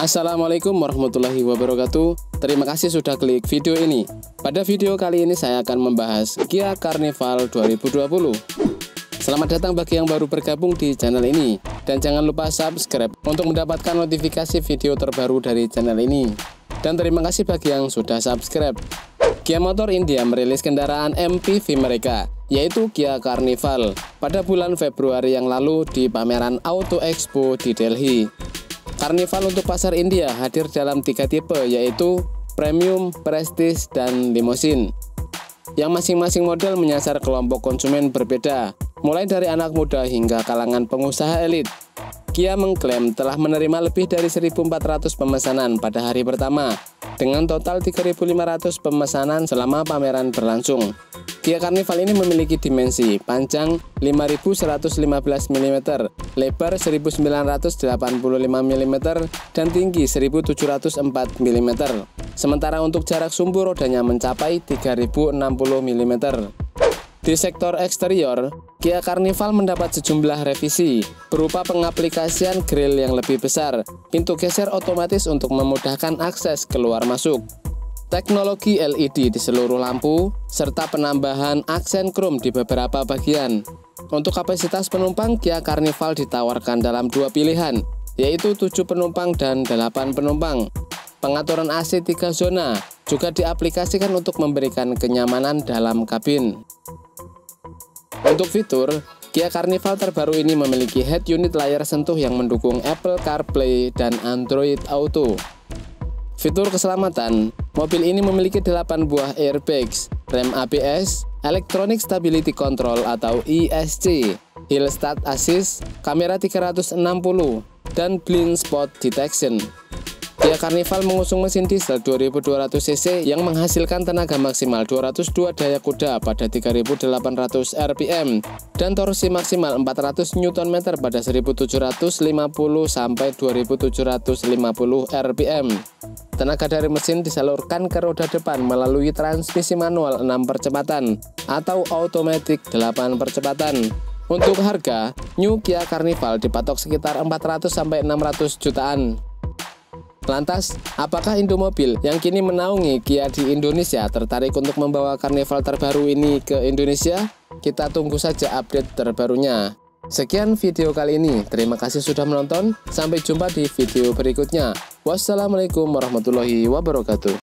Assalamualaikum warahmatullahi wabarakatuh. Terima kasih sudah klik video ini. Pada video kali ini saya akan membahas Kia Carnival 2020. Selamat datang bagi yang baru bergabung di channel ini. Dan jangan lupa subscribe untuk mendapatkan notifikasi video terbaru dari channel ini. Dan terima kasih bagi yang sudah subscribe. Kia Motors India merilis kendaraan MPV mereka, yaitu Kia Carnival, pada bulan Februari yang lalu di pameran Auto Expo di Delhi. Carnival untuk pasar India hadir dalam 3 tipe, yaitu Premium, Prestige, dan Limousine, yang masing-masing model menyasar kelompok konsumen berbeda, mulai dari anak muda hingga kalangan pengusaha elit. Kia mengklaim telah menerima lebih dari 1.400 pemesanan pada hari pertama, dengan total 3.500 pemesanan selama pameran berlangsung. Kia Carnival ini memiliki dimensi panjang 5.115 mm, lebar 1.985 mm, dan tinggi 1.704 mm. Sementara untuk jarak sumbu rodanya mencapai 3.060 mm. Di sektor eksterior, Kia Carnival mendapat sejumlah revisi, berupa pengaplikasian grill yang lebih besar, pintu geser otomatis untuk memudahkan akses keluar masuk, teknologi LED di seluruh lampu, serta penambahan aksen krom di beberapa bagian. Untuk kapasitas penumpang, Kia Carnival ditawarkan dalam 2 pilihan, yaitu 7 penumpang dan 8 penumpang. Pengaturan AC 3 zona juga diaplikasikan untuk memberikan kenyamanan dalam kabin. Untuk fitur, Kia Carnival terbaru ini memiliki head unit layar sentuh yang mendukung Apple CarPlay dan Android Auto. Fitur keselamatan, mobil ini memiliki 8 buah airbags, rem ABS, Electronic Stability Control atau ESC, Hill Start Assist, kamera 360, dan Blind Spot Detection. Kia Carnival mengusung mesin diesel 2200 cc yang menghasilkan tenaga maksimal 202 daya kuda pada 3.800 rpm dan torsi maksimal 400 Nm pada 1.750–2.750 rpm. Tenaga dari mesin disalurkan ke roda depan melalui transmisi manual 6 percepatan atau automatic 8 percepatan. Untuk harga, new Kia Carnival dipatok sekitar 400–600 jutaan. Lantas, apakah Indomobil yang kini menaungi Kia di Indonesia tertarik untuk membawa Carnival terbaru ini ke Indonesia? Kita tunggu saja update terbarunya. Sekian video kali ini, terima kasih sudah menonton, sampai jumpa di video berikutnya. Wassalamualaikum warahmatullahi wabarakatuh.